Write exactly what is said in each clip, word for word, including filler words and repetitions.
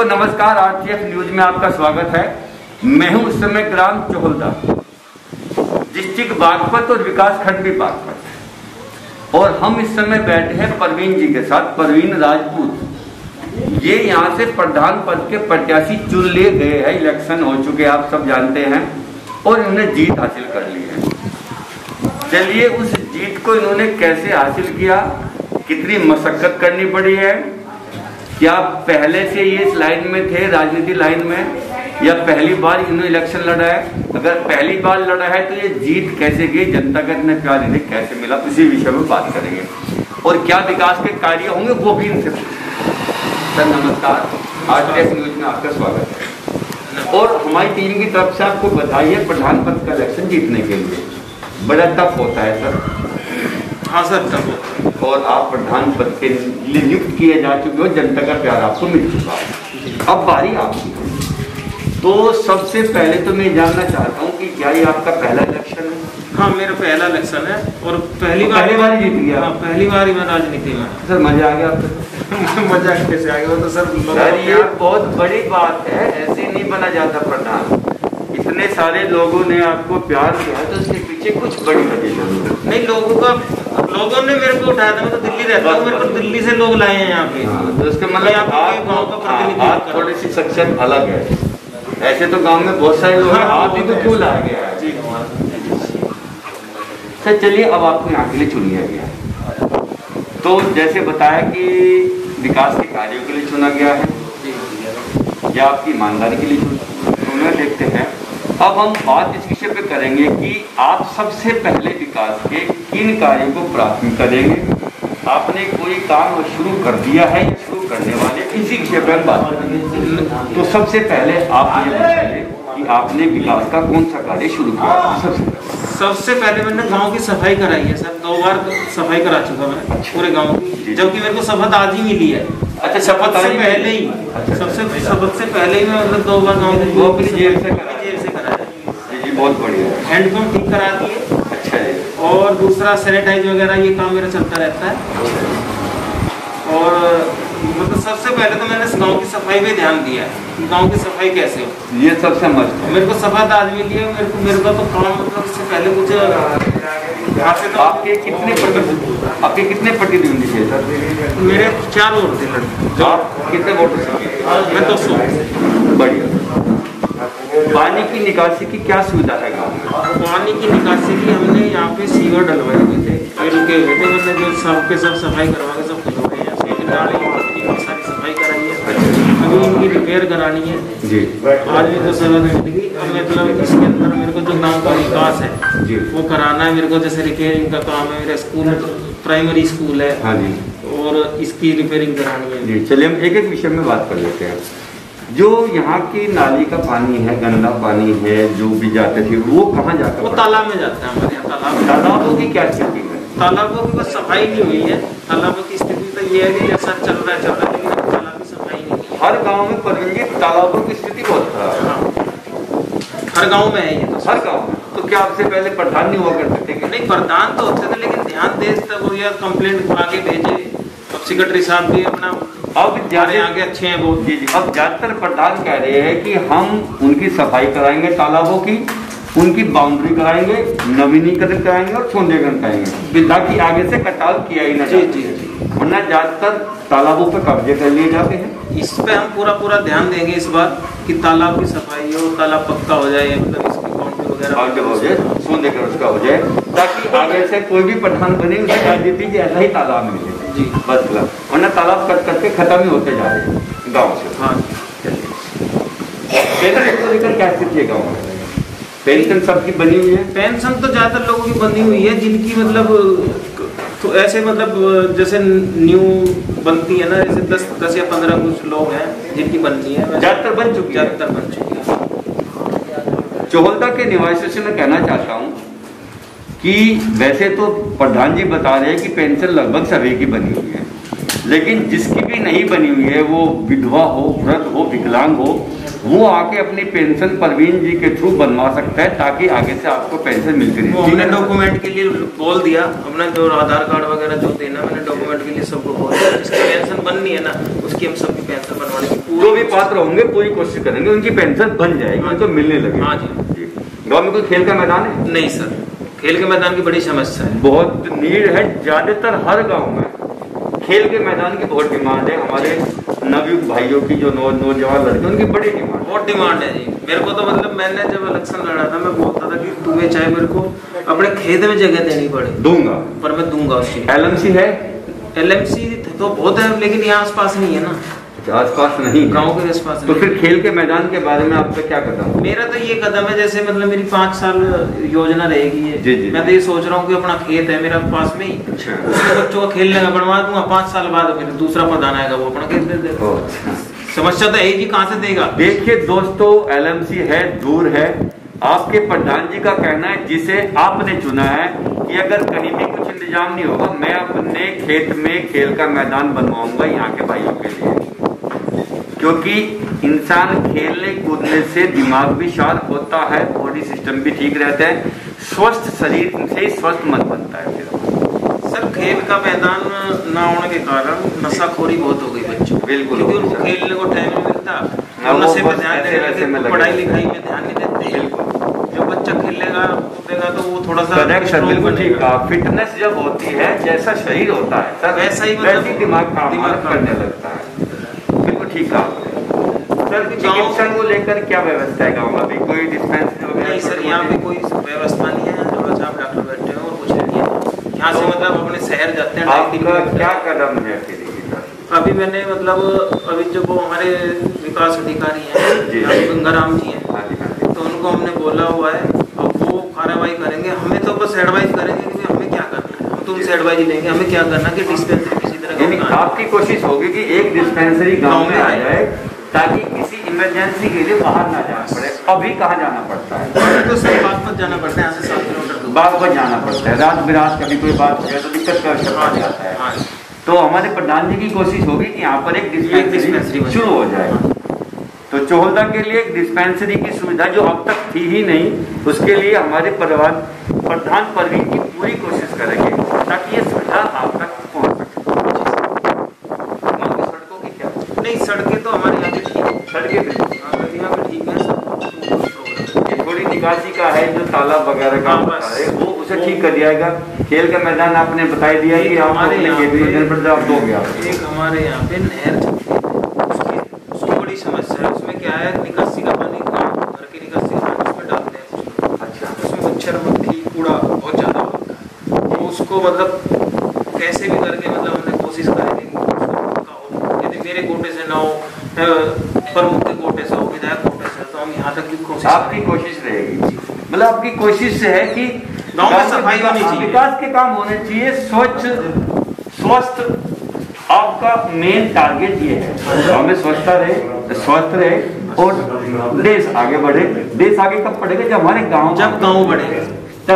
को नमस्कार। Are three F news में आपका स्वागत है। मैं हूं उस समय ग्राम चोहलदा, डिस्ट्रिक्ट बागपत और विकास खंड भी बागपत, और हम इस समय बैठे हैं परवीन जी के साथ। परवीन राजपूत ये यहां से प्रधान पद के प्रत्याशी चुन लिए गए हैं। इलेक्शन हो चुके आप सब जानते हैं और इन्होंने जीत हासिल कर ली है। चलिए उस जीत को इन्होंने कैसे हासिल किया, कितनी मशक्कत करनी पड़ी है, क्या पहले से ये इस लाइन में थे राजनीति लाइन में, या पहली बार इन्होंने इलेक्शन लड़ा है, अगर पहली बार लड़ा है तो ये जीत कैसे गई, जनता का इतना प्यार इन्हें कैसे मिला, इसी विषय में बात करेंगे। और क्या विकास के कार्य होंगे वो भी इनसे। सर नमस्कार, आर थ्री एफ न्यूज में आपका स्वागत है और हमारी टीम की तरफ से आपको बधाई है प्रधान पद का इलेक्शन जीतने के लिए। बड़ा टफ होता है सर। हाँ सर तब, और आप प्रधान पद के लिए नियुक्त किए जा चुके हो, जनता का प्यार आपको मिल चुका है, अब बारी आपकी। तो सबसे पहले तो मैं जानना चाहता हूँ कि क्या ये आपका पहला इलेक्शन है? हाँ मेरा पहला इलेक्शन है और पहली तो बार पहली बार जीत गया। हाँ पहली बार ही मैं राजनीति में। सर मजा आ गया आपको? मजा कैसे आ गया तो सर, सर ये बहुत बड़ी बात है, ऐसे नहीं बना जाता प्रधान। इतने सारे लोगों ने आपको प्यार किया तो उसके पीछे कुछ बड़ी वजह जरूर नहीं। लोगों का लोगों ने मेरे को उठाया था, मैं तो दिल्ली रहता हूँ, मेरे को दिल्ली से लोग लाए हैं यहाँ पे। तो इसके मतलब आप गांव का प्रतिनिधि, आप थोड़ी सी सक्सेस अलग है। ऐसे तो गांव में बहुत सारे लोग हैं, आप ही तो क्यों लाया गया है जी। सर चलिए अब आपको यहाँ के लिए चुन लिया गया, तो जैसे बताया कि विकास के कार्यों के लिए चुना गया है या आपकी ईमानदारी के लिए चुना, देखते हैं। अब हम बात इस विषय पे करेंगे कि आप सबसे पहले विकास के किन कार्यों को प्राथमिकता देंगे, आपने कोई काम शुरू कर दिया है या शुरू करने वाले, इसी विषय पर बात करेंगे। तो सबसे पहले आप ये बताइए कि आपने विकास का कौन सा कार्य शुरू किया? सबसे सबसे पहले मैंने गांव की सफाई कराई है सर, दो बार सफाई करा चुका मैं पूरे गाँव की, जबकि मेरे को शपथ आज ही मिली है। अच्छा शपथ से पहले ही? सबसे शपथ से पहले ही मैं मतलब दो बार गाँव की जेल से करा। बहुत बढ़िया। हैंडपम्प ठीक करा दिए। अच्छा है। और दूसरा सैनिटाइज वगैरह ये काम मेरा चलता रहता है। और मतलब सबसे पहले तो मैंने गांव की सफाई पे ध्यान दिया है, गांव की सफाई कैसे हो ये सबसे मस्त है। मेरे को सफाई आदमी लिए, मेरे को मेरे को तो काम मतलब उससे पहले मुझे आपसे तो आपके कितने आपके कितने प्रतिद्वंदी थे सर? मेरे चार वोट थे। कितने वोट थे? मैं तो सौ। बढ़िया। पानी की निकासी की क्या सुविधा है गाँव में? पानी की निकासी की हमने यहाँ पे सीवर डलवाए हुए थे, फिर रुके हुए थे, मतलब जो सबके सब सफाई करवा के सब कुछ हो गए हैं, सारी सफाई कराई है। अभी उनकी रिपेयर करानी है जी। आज भी तो सेवा जिंदगी मतलब इसके अंदर मेरे को जो गाँव का विकास है जी वो कराना है मेरे को। जैसे रिपेयरिंग का काम है, मेरा स्कूल प्राइमरी स्कूल है। हाँ जी। और इसकी रिपेयरिंग करानी है जी। चलिए हम एक एक विषय में बात कर लेते हैं। जो यहाँ की नाली का पानी है, गंदा पानी है, जो भी जाते थे वो कहाँ जाता है? वो तालाब में जाता है हमारे यहाँ। तालाब तालाबों की क्या स्थिति है? तालाबों की बस सफाई नहीं हुई है। तालाबों की स्थिति तो ये है कि जैसा चल रहा है चल रहा है, लेकिन तालाब की सफाई नहीं है। हर गांव में परवेंगे तालाबों की स्थिति बहुत खराब है, हर गाँव में है ये तो। हर गाँव में तो क्या आपसे पहले प्रधान नहीं हुआ करते थे? नहीं प्रधान तो होते थे, लेकिन ध्यान दे तब या कंप्लेंट आगे भेजे। अब सेक्रेटरी साहब भी अपना अब जाने आगे अच्छे हैं बहुत जी जी। अब ज्यादातर प्रधान कह रहे हैं कि हम उनकी सफाई कराएंगे तालाबों की, उनकी बाउंड्री कराएंगे, नवीनीकरण कराएंगे और सौंदर्यकरण कराएंगे, ताकि आगे से कटाव किया ही ना जी जी जी। वरना ज्यादातर तालाबों पर कब्जे कर लिए जाते हैं। इस पे हम पूरा पूरा ध्यान देंगे इस बार कि तालाब की सफाई हो, तालाब पक्का हो जाए, मतलब इसकी बाउंड्री वगैरह हो जाए, सौंदर्यकरण उसका हो जाए, ताकि आगे से कोई भी प्रधान बने उसे राजनीति ऐसा ही तालाब मिले जी बस। वरना तालाब कट करके खत्म ही होते जा रहे हैं गाँव से। हाँ पेंशन क्या स्थिति है गाँव में? पेंशन सबकी बनी हुई है? पेंशन तो ज़्यादातर लोगों की बनी हुई है, जिनकी मतलब तो ऐसे मतलब जैसे न्यू बनती है ना, जैसे दस दस या पंद्रह कुछ लोग हैं जिनकी बनती है। ज़्यादातर बन चुकी है। ज़्यादातर बन चुकी है। चोहलदा के निवासियों से मैं कहना चाहता हूँ कि वैसे तो प्रधान जी बता रहे हैं कि पेंशन लगभग सभी की बनी हुई है, लेकिन जिसकी भी नहीं बनी हुई है, वो विधवा हो, वृद्ध हो, विकलांग हो, वो आके अपनी पेंशन परवीन जी के थ्रू बनवा सकता है, ताकि आगे से आपको पेंशन मिलती रहे। हमने डॉक्यूमेंट के लिए बोल दिया, हमने जो आधार कार्ड वगैरह जो देना, मैंने डॉक्यूमेंट के लिए सबको बोल दिया। जिसकी पेंशन बननी है ना उसकी हम सबकी पेंशन बनवाने की जो भी पात्र होंगे पूरी कोशिश करेंगे उनकी पेंशन बन जाएगी, उनको मिलने लगेगी। हाँ जी, गाँव में कोई खेल का मैदान है? नहीं सर, खेल के मैदान की बड़ी समस्या है, बहुत नीड है, ज्यादातर हर गाँव में खेल के मैदान की बहुत डिमांड है। हमारे नवयुवक भाइयों की जो नौजवान लड़के उनकी बड़ी डिमांड बहुत डिमांड है जी। मेरे को तो मतलब मैंने जब इलेक्शन लड़ा था मैं बोलता था कि तुम्हें चाहे मेरे को अपने खेत में जगह देनी पड़े दूंगा, पर मैं दूंगा उसकी। एलएमसी है, एलएमसी तो बहुत है लेकिन यहाँ आस पास नहीं है ना, आस पास नहीं, गाँव के आस पास। तो फिर खेल के मैदान के बारे में आपका क्या कदम? मेरा तो ये कदम है जैसे मतलब मेरी पाँच साल योजना रहेगी जी जी। मैं तो ये सोच रहा हूँ कि अपना खेत है मेरा पास में ही, उसमें बच्चों का खेलने का बनवा दूंगा, पाँच साल बाद फिर दूसरा प्रधान आएगा वो अपना खेत दे देगा। समस्या तो है जी, कहाँ से देगा? देखिए दोस्तों, एल एम सी है, दूर है, आपके प्रधान जी का कहना है जिसे आपने चुना है कि अगर कहीं भी कुछ इंतजाम नहीं होगा मैं अपने खेत में खेल का मैदान बनवाऊंगा यहाँ के भाइयों के लिए, क्योंकि इंसान खेलने कूदने से दिमाग भी शार्प होता है, बॉडी सिस्टम भी ठीक रहता है, स्वस्थ शरीर से स्वस्थ मन बनता है। सर खेल का मैदान ना होने के कारण नशाखोरी बहुत हो गई बच्चों, बिल्कुल खेलने को टाइम नहीं मिलता, पढ़ाई लिखाई में ध्यान नहीं देते, बिल्कुल बच्चा खेलेगा कूदेगा तो वो थोड़ा सा बिल्कुल ठीक है। फिटनेस जब होती है, जैसा शरीर होता है सर वैसा ही मतलब दिमाग काम करने लगता है, बिल्कुल ठीक है। सर चिकित्सा को लेकर क्या व्यवस्था है गाँव में? कोई डिस्पेंसरी वगैरह? नहीं सर, यहाँ पे कोई व्यवस्था नहीं है, रोज आप डॉक्टर बैठे हो और कुछ नहीं है यहाँ से, मतलब अपने शहर जाते हैं। क्या कदम है फिर? अभी मैंने मतलब अभी जो हमारे विकास अधिकारी हैं गंगाराम जी हैं तो उनको हमने बोला हुआ है, अब वो कार्रवाई करेंगे, हमें तो बस एडवाइस करेंगे कि हमें क्या करना है, हम तुमसे एडवाइस लेंगे हमें क्या करना कि डिस्पेंसरी किसी तरह का। आपकी कोशिश होगी कि एक डिस्पेंसरी गांव में आ जाए ताकि किसी इमरजेंसी के लिए बाहर ना जाना पड़े। अभी कहाँ जाना पड़ता है? तो सर बागपत जाना पड़ता है, यहाँ से सात किलोमीटर बागपत जाना पड़ता है, रात बिरात कभी कोई बात हो जाए तो दिक्कत का आ जाता है। तो हमारे प्रधान जी की कोशिश होगी कि यहाँ पर एक डिस्पेंसरी शुरू हो जाए, तो चोहलदा के लिए एक डिस्पेंसरी की सुविधा जो अब तक थी ही नहीं, उसके लिए हमारे परिवार प्रधान परवीन की पूरी कोशिश करेंगे ताकि ये सुविधा आप तक पहुँच सके। सड़कों की क्या? नहीं सड़कें तो हमारे यहाँ सड़कें ठीक है, थोड़ी निकासी का है जो तालाब वगैरह का है वो उसे ठीक कर दियागा। खेल का मैदान आपने बता दिया कि हमारे यहाँ पे एक हमारे यहाँ पे नहर उसकी बड़ी समस्या है, उसमें क्या है निकासी का पानी घर की निकासी का उसमें डालते हैं। अच्छा, उसमें मच्छर मक्खी कूड़ा बहुत ज़्यादा होता है, तो उसको मतलब कैसे भी करके मतलब हमने कोशिश करी थी, यदि मेरे कोटे से ना हो प्रमुख के कोटे से हो विधायक कोटे से, तो हम यहाँ तक की कोशिश आपकी कोशिश रहेगी। मतलब आपकी कोशिश है कि गाँव में सफाई होनी चाहिए, विकास के काम होने चाहिए, स्वच्छ स्वस्थ आपका मेन टारगेट ये है, गाँव में स्वच्छता रहे, स्वस्थ रहे और देश आगे बढ़े। देश आगे कब बढ़ेगा? जब हमारे गाँव जब गाँव बढ़ेगा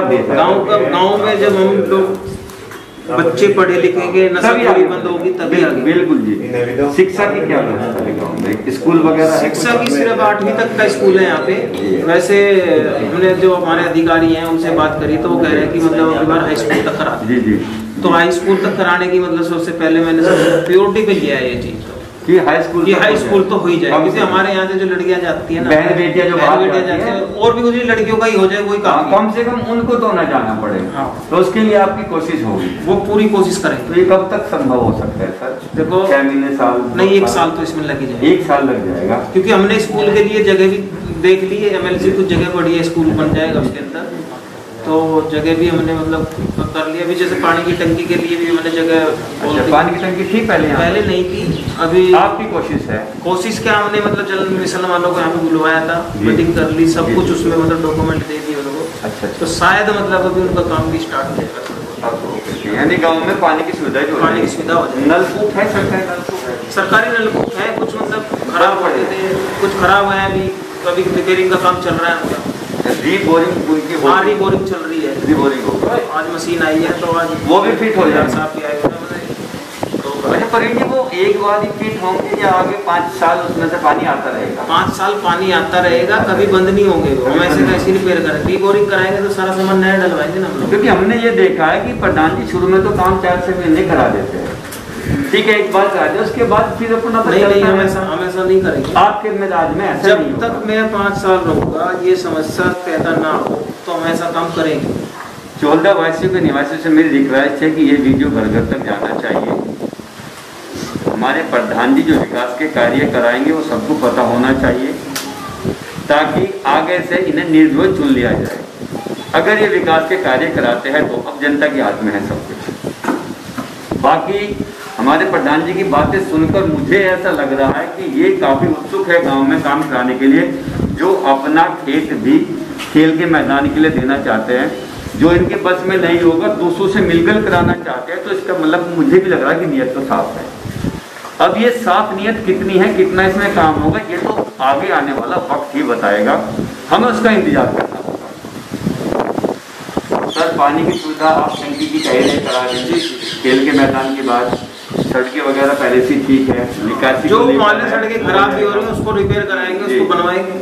तब देश। गाँव का गाँव में जब हम लोग बच्चे पढ़े लिखेंगे नशाखोरी बंद होगी तभी आगे। बिल्कुल जी। शिक्षा की क्या व्यवस्था? स्कूल वगैरह? शिक्षा की सिर्फ आठवीं तक का स्कूल है यहाँ पे, वैसे हमने जो हमारे अधिकारी हैं उनसे बात करी तो वो कह रहे हैं कि मतलब अगली बार हाई स्कूल तक करा जी जी तो हाई स्कूल तक कराने की मतलब सबसे पहले मैंने प्योरिटी पे लिया है ये चीज कि हाई स्कूल हाई स्कूल तो हो ही जाए, क्योंकि हमारे यहाँ से जो लड़कियाँ जाती है ना बहन बेटियाँ जो बाहर जाती है और भी कुछ लड़कियों का ही हो जाए कोई काम, कम से कम उनको तो ना जाना पड़े। हाँ। तो उसके लिए आपकी कोशिश होगी, वो पूरी कोशिश करेंगे। तो ये कब तक संभव हो सकता है सर? देखो छह महीने साल नहीं, एक साल तो इसमें लग ही जाएगा, एक साल लग जाएगा, क्योंकि हमने स्कूल के लिए जगह भी देख ली है, एम एल सी कुछ जगह बढ़ी है, स्कूल बन जाएगा उसके अंदर, तो जगह भी हमने मतलब कर लिया। अभी जैसे पानी की टंकी के लिए भी मैंने जगह। अच्छा, पानी की टंकी थी पहले? पहले नहीं थी, अभी आपकी कोशिश है। कोशिश क्या, हमने मतलब जल मिशन वालों को यहाँ बुलवाया था, मीटिंग कर ली, सब कुछ उसमें मतलब डॉक्यूमेंट दे दिए उनको। अच्छा, तो शायद मतलब अभी उनका काम भी स्टार्ट हो जाएगा, यानी गाँव में पानी की सुविधा जो पानी की सुविधा हो जाए। नलकूप है? सरकारी नलकूप है, सरकारी नलकूप है, कुछ मतलब खराब पड़े थे, कुछ खराब है अभी, अभी रिपेयरिंग का काम चल रहा है, री बोरिंग उनकी री बोरिंग चल रही है, री बोरिंग हो आज मशीन आई है तो आज वो भी फिट हो जाए साहब भी आए तो। अच्छा परवीन जी, वो एक बार ही फिट होंगे या आगे पाँच साल उसमें से पानी आता रहेगा? पाँच साल पानी आता रहेगा, कभी बंद नहीं होंगे वो, हम ऐसे कैसे रिपेयर करें? री बोरिंग कराएंगे तो सारा सामान नया डलवाएंगे ना हम लोग, क्योंकि हमने ये देखा है कि प्रधान जी शुरू में तो काम चार से महीने करा देते हैं, ठीक है, एक बात आ जाए उसके बाद फिर अपना नहीं, नहीं हमेशा हमेशा नहीं करेंगे आपके मिजाज में। ऐसा जब नहीं तक मैं पाँच साल रहूँगा ये समस्या पैदा ना हो तो हम ऐसा काम करेंगे। चोहल्दा वासियों के निवासियों से मेरी रिक्वेस्ट है कि ये वीडियो घर घर तक जाना चाहिए। हमारे प्रधान जी जो विकास के कार्य कराएंगे वो सबको पता होना चाहिए ताकि आगे से इन्हें निर्दोष चुन लिया जाए। अगर ये विकास के कार्य कराते हैं तो अब जनता के हाथ में है सब कुछ। बाकी हमारे प्रधान जी की बातें सुनकर मुझे ऐसा लग रहा है कि ये काफ़ी उत्सुक है गांव में काम कराने के लिए, जो अपना खेत भी खेल के मैदान के लिए देना चाहते हैं, जो इनके बस में नहीं होगा दूसरों से मिलकर कराना चाहते हैं। तो इसका मतलब मुझे भी लग रहा है कि नीयत तो साफ है। अब ये साफ नीयत कितनी है, कितना इसमें काम होगा, ये तो आगे आने वाला वक्त ही बताएगा। हमें उसका इंतजार करना होगा। सर, पानी की सुविधा आप टंकी की तैयारी करा दीजिए खेल के मैदान के बाद। सड़कें वगैरह पहले से ठीक है, निकासी जो माले सड़कें खराब भी हो रही है उसको रिपेयर कराएंगे, उसको बनवाएंगे।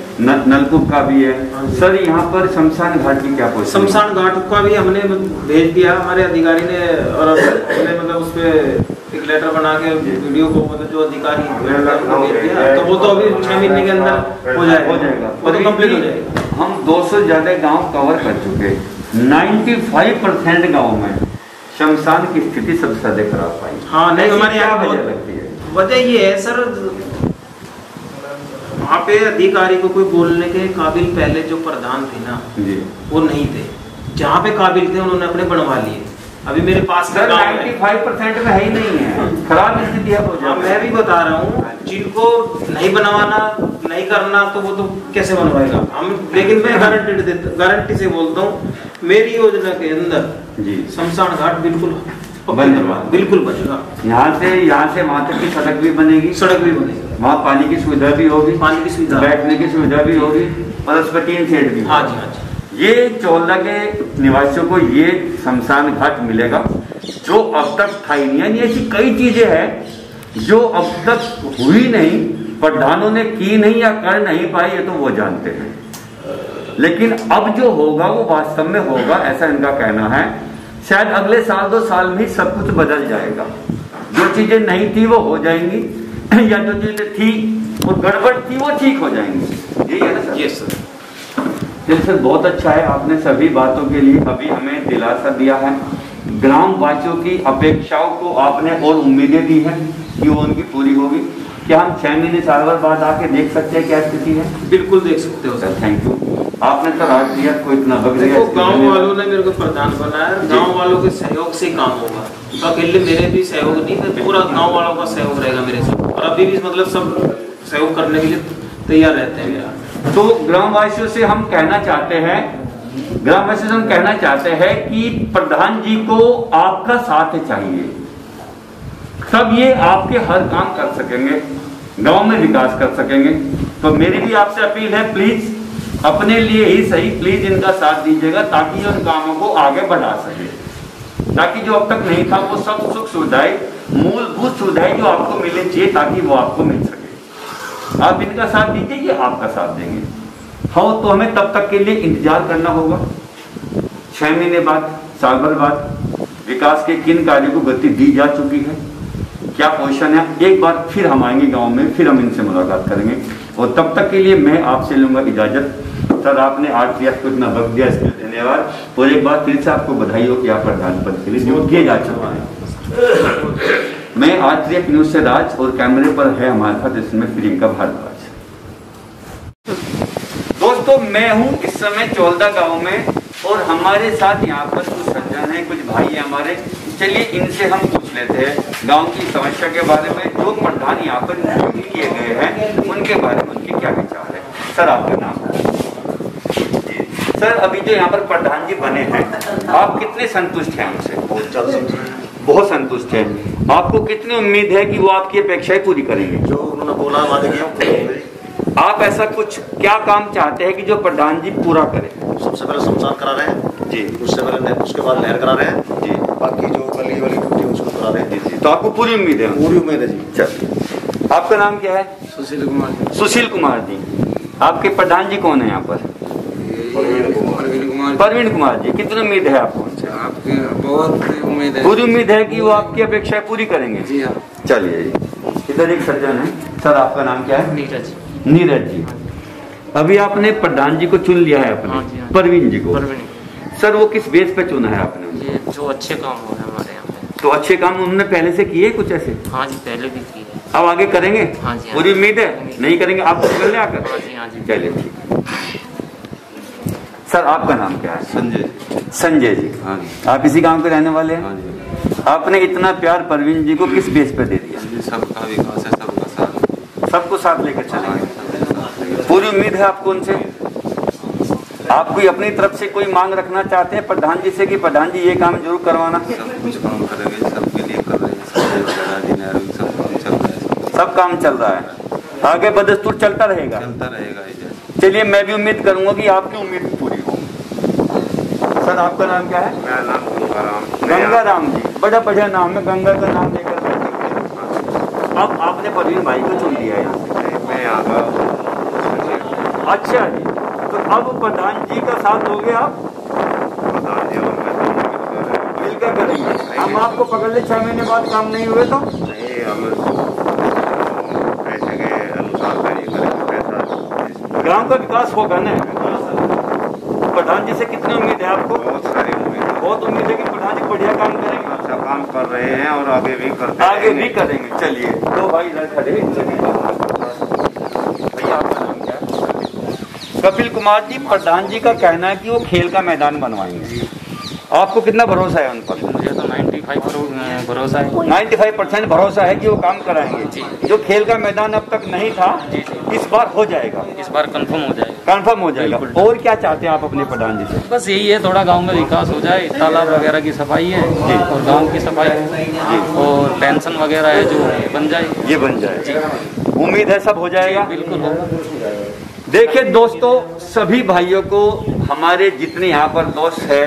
नलकूप का भी है सर। यहाँ पर शमशान घाट की क्या पोजीशन? शमशान घाट का भी हमने भेज दिया हमारे अधिकारी ने, और हमने मतलब उस पर एक लेटर बना के वीडियो को मतलब जो अधिकारी तो वो तो अभी छह महीने के अंदर हो जाएगा हो जाएगा वो तो कम्प्लीट हो जाएगा। हम दो सौ ज्यादा गाँव कवर कर चुके, नाइन्टी फाइव परसेंट गाँव में शमशान की स्थिति सबसे अधिक खराब पाई। हाँ नहीं, हमारे यहाँ वजह लगती है, वजह ये है सर, वहाँ पे अधिकारी को कोई बोलने के काबिल पहले जो प्रधान थे ना जी, वो नहीं थे। जहाँ पे काबिल थे उन्होंने अपने बनवा लिए। अभी मेरे पास सर नाइन्टी फाइव परसेंट में है ही नहीं है, खराब स्थिति है। हाँ मैं भी बता रहा हूँ, जिनको नहीं बनवाना नहीं करना तो वो तो कैसे बनवाएगा हम। लेकिन मैं गारंटी गारंटी से बोलता हूँ, मेरी योजना के अंदर जी शमशान घाट बिल्कुल बनेगा, बिल्कुल बनेगा। यहाँ से यहाँ से वहाँ तक की सड़क भी बनेगी, सड़क भी बनेगी, वहाँ पानी की सुविधा भी होगी, पानी की सुविधा, बैठने की सुविधा भी होगी, और उस पर टीन सेट भी। हाँ जी हाँ जी। ये चोहल्दा के निवासियों को ये शमशान घाट मिलेगा जो अब तक था ही नहीं। ऐसी कई चीजें हैं जो अब तक हुई नहीं, प्रधानों ने की नहीं या कर नहीं पाई, ये तो वो जानते हैं। लेकिन अब जो होगा वो वास्तव में होगा, ऐसा इनका कहना है। शायद अगले साल दो साल में ही सब कुछ बदल जाएगा। जो चीजें नहीं थी वो हो जाएंगी, या जो चीजें थी और गड़बड़ थी वो ठीक हो जाएंगी। यही है ना sir? Yes sir. Yes sir, बहुत अच्छा है। आपने सभी बातों के लिए अभी हमें दिलासा दिया है। ग्राम वासियों की अपेक्षाओं को आपने और उम्मीदें दी है कि वो उनकी पूरी होगी। क्या हम छह महीने साल भर बाद आके देख सकते हैं क्या स्थिति है? बिल्कुल देख सकते हो सर। थैंक यू, आपने तो राजनीति को इतना बग दिया। गाँव वालों ने मेरे को प्रधान बनाया, गाँव वालों के सहयोग से काम होगा। तो अकेले मेरे भी सहयोग नहीं है, पूरा गाँव वालों का सहयोग रहेगा मेरे साथ, और अभी भी मतलब सब सहयोग करने के लिए तैयार रहते हैं मेरा। तो ग्रामवासियों से हम कहना चाहते हैं ग्रामवासियों से हम कहना चाहते हैं कि प्रधान जी को आपका साथ चाहिए, तब ये आपके हर काम कर सकेंगे, गाँव में विकास कर सकेंगे। तो मेरी भी आपसे अपील है, प्लीज अपने लिए ही सही, प्लीज इनका साथ दीजिएगा ताकि उन कामों को आगे बढ़ा सके, ताकि जो अब तक नहीं था वो सब सुख सुविधाएं, मूलभूत सुविधाएं जो आपको मिलनी चाहिए ताकि वो आपको मिल सके। आप इनका साथ दीजिए, ये आपका साथ देंगे। हाँ, तो हमें तब तक के लिए इंतजार करना होगा। छह महीने बाद, साल भर बाद विकास के किन कार्यों को गति दी जा चुकी है, क्या पोजिशन है। एक बार फिर हम आएंगे गाँव में, फिर हम इनसे मुलाकात करेंगे। और तब तक के लिए मैं आपसे लूंगा इजाजत। सर, आपने आर टी एफ को इतना वक्त दिया, इसके लिए धन्यवाद। और एक बार फिर से आपको बधाई हो कि आप प्रधान पद के लिए नियुक्त किए जा चुके हैं। मैं आर टी एफ न्यूज से राज, और कैमरे पर है हमारे साथ इसमें प्रियंका भारद्वाज। दोस्तों, मैं हूं इस समय चोहल्दा गाँव में, और हमारे साथ यहाँ पर कुछ सज्जन है, कुछ भाई है हमारे। चलिए इनसे हम पूछ लेते हैं गाँव की समस्या के बारे में, जो प्रधान यहाँ पर नियुक्त किए गए हैं उनके बारे में उनके क्या विचार है। सर, आपका नाम है? सर, अभी जो यहाँ पर प्रधान जी बने हैं, आप कितने संतुष्ट हैं उनसे? बहुत संतुष्ट हैं। आपको कितनी उम्मीद है कि वो आपकी अपेक्षाएं पूरी करेंगे? जो उन्होंने बोला वादा किया। आप ऐसा कुछ क्या काम चाहते हैं कि जो प्रधान जी पूरा करें? सबसे पहले शमशान करा रहे हैं जी, उससे पहले उसके बाद नहर करा रहे हैं जी, बाकी जो गली वाली ड्यूटी उसको करा रहे हैं जी। तो आपको पूरी उम्मीद है? पूरी उम्मीद है जी। चलिए, आपका नाम क्या है? सुशील कुमार। सुशील कुमार जी, आपके प्रधान जी कौन है यहाँ पर? परवीन कुमार। परवीन कुमार जी, कितनी उम्मीद है आपको उनसे? आपके बहुत उम्मीद है, पूरी उम्मीद है कि वो आपकी अपेक्षाएं पूरी करेंगे। जी हाँ। चलिए इधर एक सज्जन है। सर आपका नाम क्या है? नीरज। नीरज जी, अभी आपने प्रधान जी को चुन लिया है अपने, परवीन जी को। सर वो किस बेस पे चुना है आपने? ये जो अच्छे काम हो रहे हैं हमारे यहाँ पे। तो अच्छे काम उन्होंने पहले से किए कुछ ऐसे? हाँ जी पहले भी किए, अब आगे करेंगे। हाँ जी पूरी उम्मीद है, नहीं करेंगे आप कर ले आकर। हाँ जी हाँ जी चलिए। सर आपका नाम क्या है? संजय। संजय जी, हाँ जी आप इसी गांव के रहने वाले हैं? हाँ जी। आपने इतना प्यार परवीन जी को किस बेस पे दे दिया? सबका विकास है, सबका साथ, सबको साथ लेकर चलेंगे। पूरी उम्मीद है आपको उनसे। आप कोई अपनी तरफ से कोई मांग रखना चाहते हैं प्रधान जी से कि प्रधान जी ये काम जरूर करवाना? सब कुछ काम करेंगे, सबके लिए कर रहे हैं, सब काम चल रहा है, सब काम चल रहा है, आगे बदस्तूर चलता रहेगा, चलता रहेगा। चलिए मैं भी उम्मीद करूंगा कि आपकी उम्मीद पूरी। सर आपका नाम क्या है? मेरा नाम गंगाराम। गंगाराम जी, बड़ा बढ़िया नाम है, गंगा का नाम लेकर बैठ सकते हैं। अब आपने परवीन भाई को चुन लिया है यहाँ से? मैं यहाँ का। अच्छा जी, तो अब प्रधान जी का साथ दोगे आप? प्रधान जी और मैं मिलकर करेंगे। हम आपको पकड़ ले, छह महीने बाद काम नहीं हुए तो? नहीं, हम पैसे के अनुसार कार्य करेंगे। गाँव का विकास होगा ना। प्रधान जी से कितनी उम्मीद है आपको? बहुत सारी उम्मीद है। बहुत उम्मीद है कि प्रधान जी बढ़िया काम करेंगे। अच्छा काम कर रहे हैं और आगे भी करते आगे भी करेंगे। चलिए दो भाई इधर खड़े। भैया आपका नाम क्या है? कपिल कुमार जी, प्रधान जी का कहना है कि वो खेल का मैदान बनवाएंगे। आपको कितना भरोसा है उन पर? मुझे तो नाइन्टी फाइव भरोसा है, नाइन्टी फाइव परसेंट भरोसा है कि वो काम कराएंगे। जो खेल का मैदान अब तक नहीं था इस बार हो जाएगा, इस बार कंफर्म हो जाएगा, कंफर्म हो जाएगा। और क्या चाहते हैं आप अपने प्रधान जी से? बस यही है, थोड़ा गांव में विकास हो जाए, तालाब वगैरह की सफाई है जी, और गांव की सफाई है, और पेंशन वगैरह है जो बन जाए, ये बन जाए। उम्मीद है सब हो जाएगा। बिल्कुल। देखिए दोस्तों, सभी भाइयों को हमारे जितने यहाँ पर दोस्त है,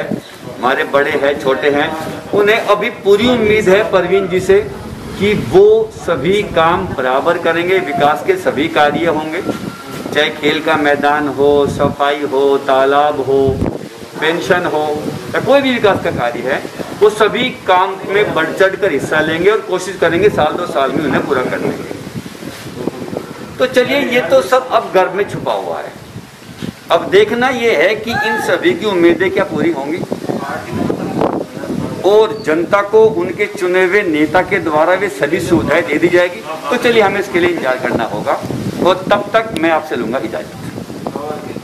हमारे बड़े हैं छोटे हैं, उन्हें अभी पूरी उम्मीद है परवीन जी से कि वो सभी काम बराबर करेंगे। विकास के सभी कार्य होंगे, चाहे खेल का मैदान हो, सफाई हो, तालाब हो, पेंशन हो, या कोई भी विकास का कार्य है, वो सभी काम में बढ़ चढ़ कर हिस्सा लेंगे और कोशिश करेंगे साल दो साल में उन्हें पूरा कर लेंगे। तो चलिए ये तो सब अब घर में छुपा हुआ है, अब देखना ये है कि इन सभी की उम्मीदें क्या पूरी होंगी और जनता को उनके चुने हुए नेता के द्वारा वे सभी सुविधाएं दे दी जाएगी। तो चलिए हमें इसके लिए इंतजार करना होगा और तब तक मैं आपसे लूंगा इजाजत।